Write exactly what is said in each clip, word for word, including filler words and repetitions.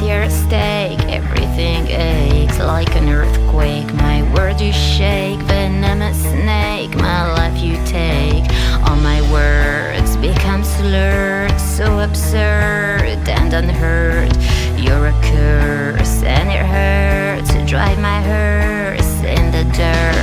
at your stake. Everything aches like an earthquake. My word you shake, venomous snake. My life you take. All my words become slurred, so absurd and unheard. You're a curse and it hurts. You drive my hearse in the dirt.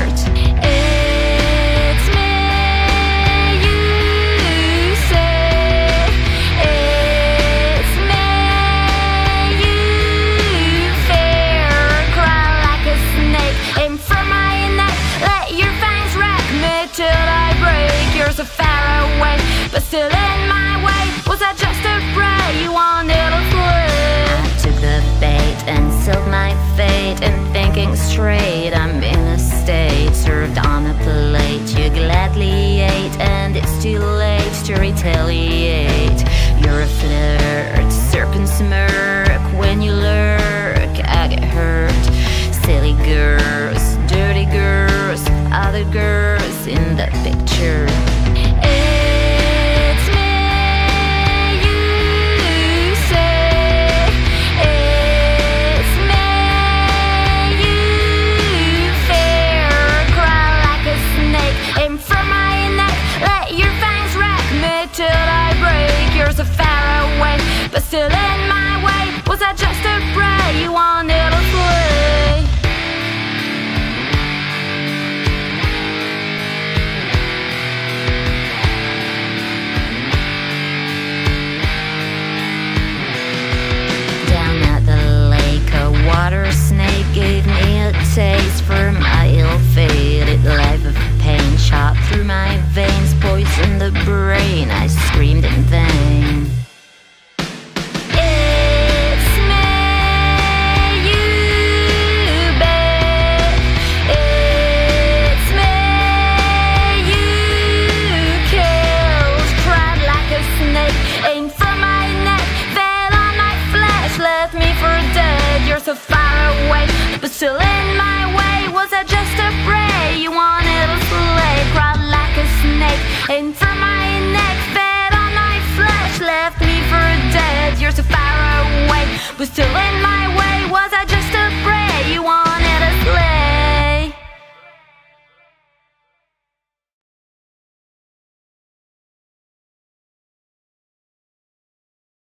So far away, but still in my way. Was I just a prey you wanted to slay? I took the bait and sealed my fate. And thinking straight, I'm in a state. Served on a plate you gladly ate, and it's too late to retaliate. You're a flirt, serpent smirk. When you lurk, I get hurt. Silly girls, dirty girls, other girls in the picture. So far away, but still in my way. Was I just a prey you wanted to slay? Down at the lake, a water snake gave me a taste for my ill-fated life of pain. Shot through my veins, poisoned the brain. I screamed in vain. So far away, but still in my way. Was I just a prey you wanted to slay? Crawled like a snake, and from my neck fed on my flesh, left me for dead.